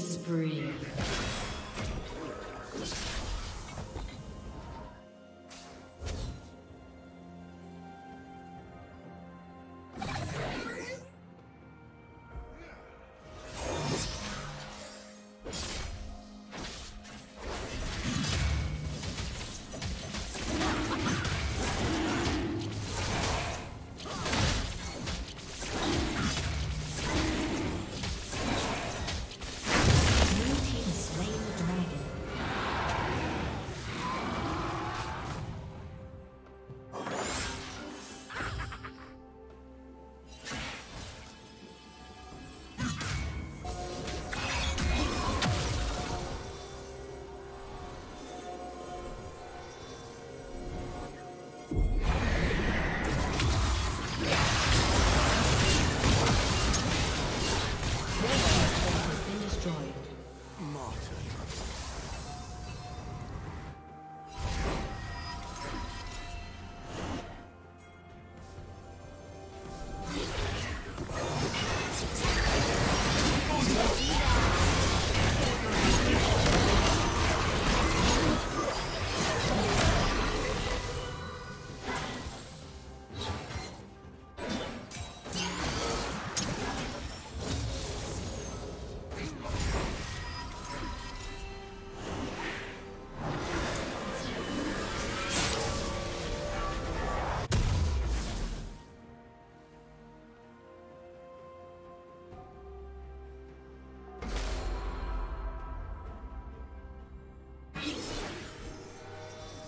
Killing spree.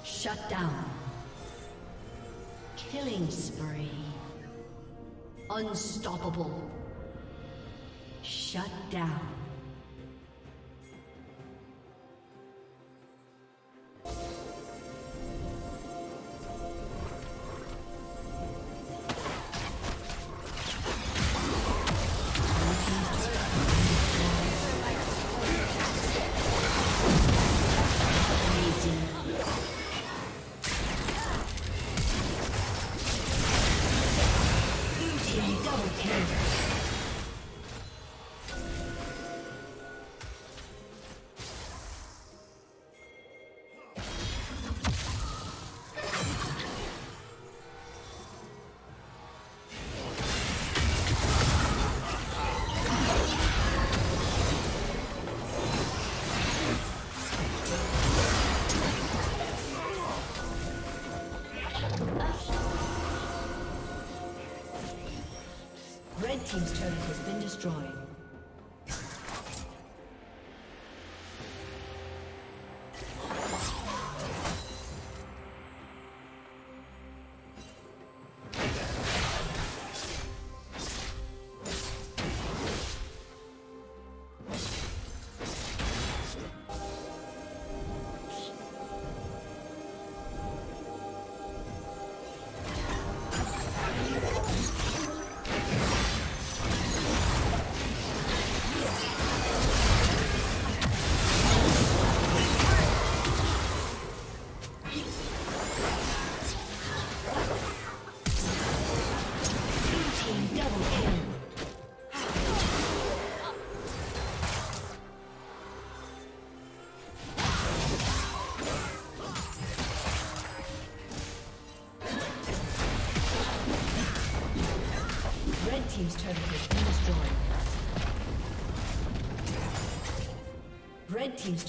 Shut down. Killing spree. Unstoppable. Shut down. Team's turret has been destroyed. Team's turret has been destroyed. Red team's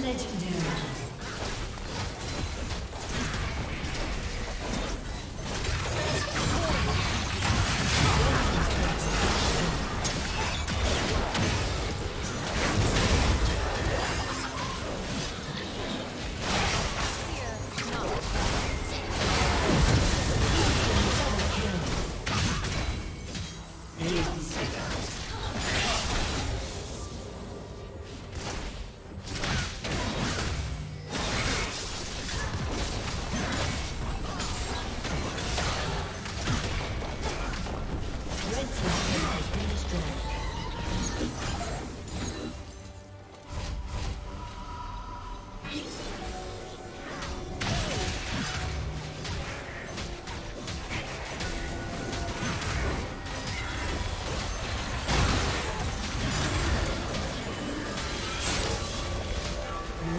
Legendary.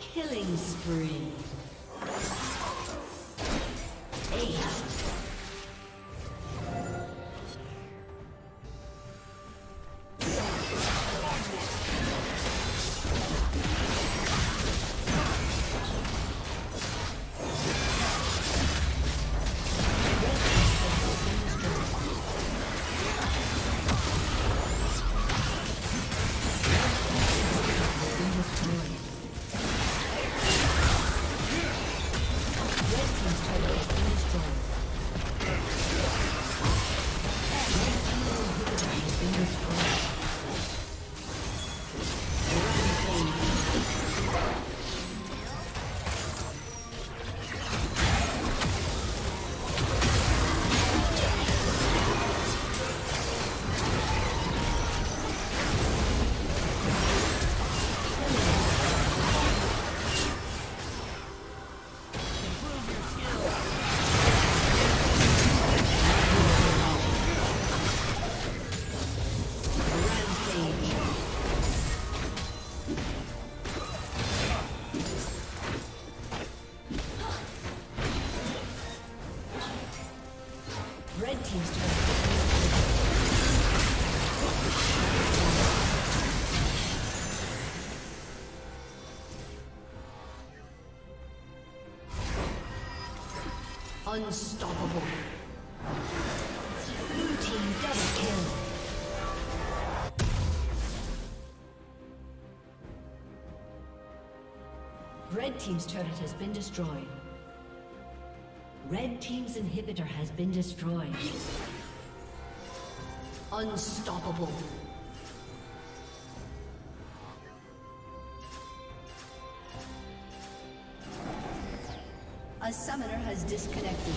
Killing spree. Unstoppable. Blue team double kill. Red team's turret has been destroyed. Red team's inhibitor has been destroyed. Unstoppable. A summoner has disconnected.